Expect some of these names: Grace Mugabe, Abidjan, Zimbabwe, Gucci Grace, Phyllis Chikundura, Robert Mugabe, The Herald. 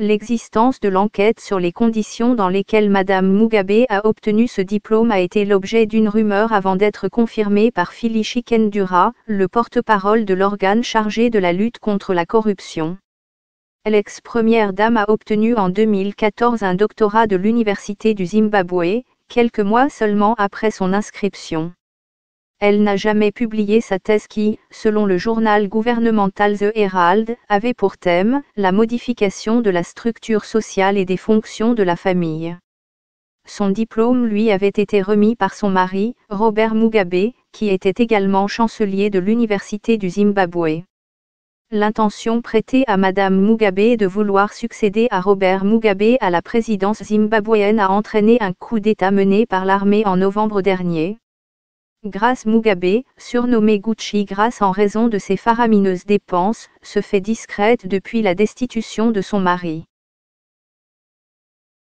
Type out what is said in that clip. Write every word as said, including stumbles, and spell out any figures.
L'existence de l'enquête sur les conditions dans lesquelles Madame Mugabe a obtenu ce diplôme a été l'objet d'une rumeur avant d'être confirmée par Phyllis Chikundura, le porte-parole de l'organe chargé de la lutte contre la corruption. L'ex-première dame a obtenu en deux mille quatorze un doctorat de l'Université du Zimbabwe, quelques mois seulement après son inscription. Elle n'a jamais publié sa thèse qui, selon le journal gouvernemental The Herald, avait pour thème « La modification de la structure sociale et des fonctions de la famille ». Son diplôme lui avait été remis par son mari, Robert Mugabe, qui était également chancelier de l'Université du Zimbabwe. L'intention prêtée à Madame Mugabe de vouloir succéder à Robert Mugabe à la présidence zimbabwéenne a entraîné un coup d'État mené par l'armée en novembre dernier. Grace Mugabe, surnommée Gucci Grace en raison de ses faramineuses dépenses, se fait discrète depuis la destitution de son mari.